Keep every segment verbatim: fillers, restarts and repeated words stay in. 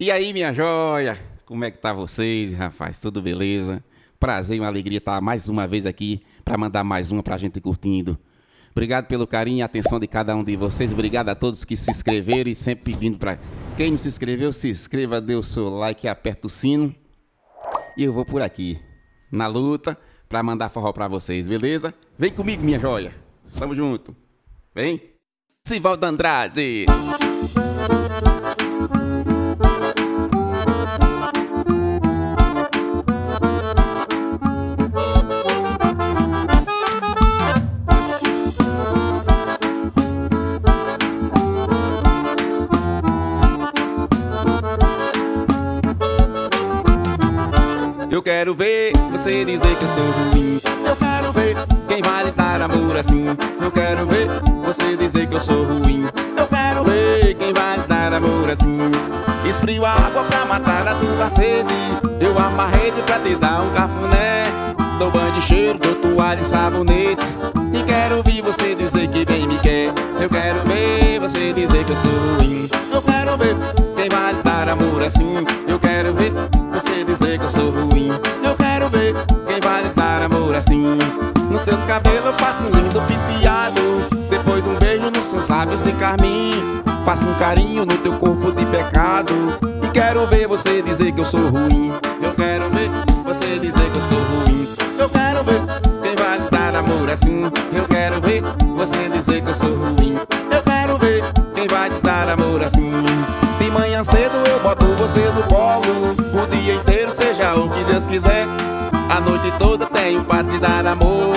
E aí, minha joia, como é que tá vocês, rapaz? Tudo beleza? Prazer e uma alegria estar mais uma vez aqui para mandar mais uma para a gente curtindo. Obrigado pelo carinho e atenção de cada um de vocês. Obrigado a todos que se inscreveram e sempre pedindo para... Quem não se inscreveu, se inscreva, dê o seu like, aperta o sino. E eu vou por aqui, na luta, para mandar forró para vocês, beleza? Vem comigo, minha joia. Tamo junto. Vem? Civaldo Andrade. Eu quero ver você dizer que eu sou ruim. Eu quero ver quem vai lhe dar amor assim. Eu quero ver você dizer que eu sou ruim. Eu quero ver quem vai lhe dar amor assim. Esfrio a água pra matar a tua sede. Eu amo a rede pra te dar um cafuné. Dou banho de cheiro, dou toalha e sabonete. E quero ouvir você dizer que bem me quer. Eu quero ver você dizer que eu sou ruim. Eu quero ver quem vai lhe dar amor assim. Eu quero ver você dizer que eu sou ruim. Eu quero ver quem vai lhe dar amor assim. Nos teus cabelos eu faço um lindo penteado. Depois um beijo nos seus lábios de carmim. Faço um carinho no teu corpo de pecado. E quero ver você dizer que eu sou ruim. Eu quero ver você dizer que eu sou ruim. Eu quero ver quem vai lhe dar amor assim. Eu quero ver você dizer que eu sou ruim. Eu quero ver quem vai lhe dar amor assim. De manhã cedo eu boto você no colo. O dia inteiro seja o que Deus quiser. A noite toda tenho pra te dar amor.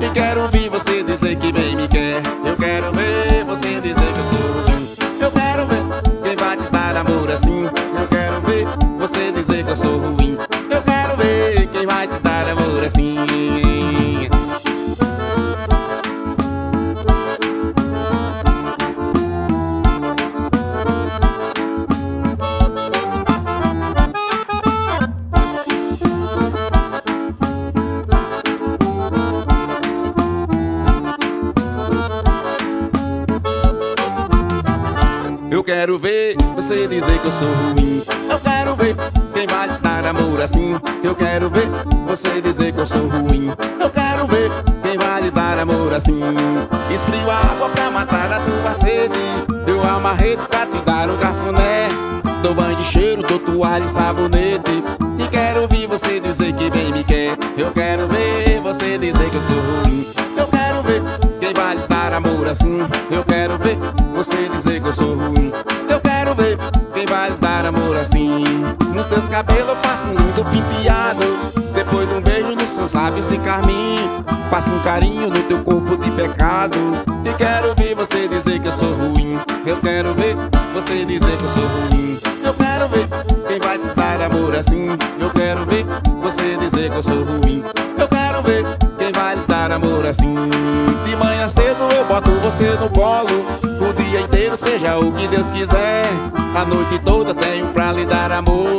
E quero ouvir você dizer que bem me quer. Eu quero ver você dizer que eu sou ruim. Eu quero ver quem vai te dar amor assim. Eu quero ver você dizer que eu sou ruim. Eu quero ver quem vai te dar amor assim. Eu quero ver você dizer que eu sou ruim. Eu quero ver quem vai lhe dar amor assim. Eu quero ver você dizer que eu sou ruim. Eu quero ver quem vai lhe dar amor assim. Esfrio a água pra matar a tua sede. Eu amo a rede pra te dar um cafuné. Dou banho de cheiro, dou toalha e sabonete. E quero ouvir você dizer que bem me quer. Eu quero ver você dizer que eu sou ruim. Eu quero ver quem vai lhe dar amor assim. Eu quero ver você dizer que eu sou ruim. Eu quero ver quem vai lhe dar amor assim. Nos teus cabelos eu faço um lindo penteado. Depois um beijo nos seus lábios de carmim. Faço um carinho no teu corpo de pecado. E quero ver você dizer que eu sou ruim. Eu quero ver você dizer que eu sou ruim. Eu quero ver quem vai te dar amor assim. Eu quero ver você dizer que eu sou ruim. Eu quero ver quem vai lhe dar amor assim. De manhã cedo eu boto você no colo. O dia inteiro seja o que Deus quiser. A noite toda tenho pra lhe dar amor.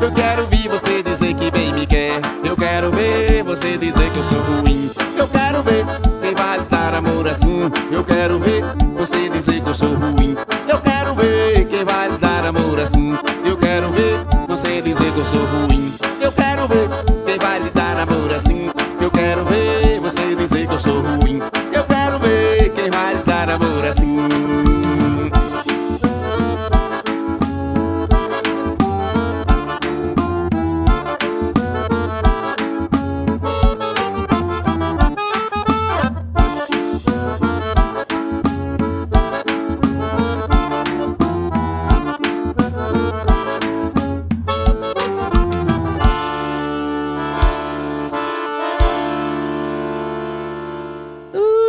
Eu quero ouvir você dizer que bem me quer. Eu quero ver você dizer que eu sou ruim. Eu quero ver quem vai lhe dar amor assim. Eu quero ver você dizer que eu sou ruim. Eu quero ver quem vai lhe dar amor assim. Eu quero ver você dizer que eu sou ruim. Eu quero ver quem vai lhe dar amor assim. Eu quero ver você dizer que eu sou ruim. Eu quero ver quem vai lhe dar amor assim.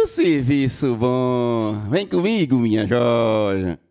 Serviço bom, vem comigo, minha joia.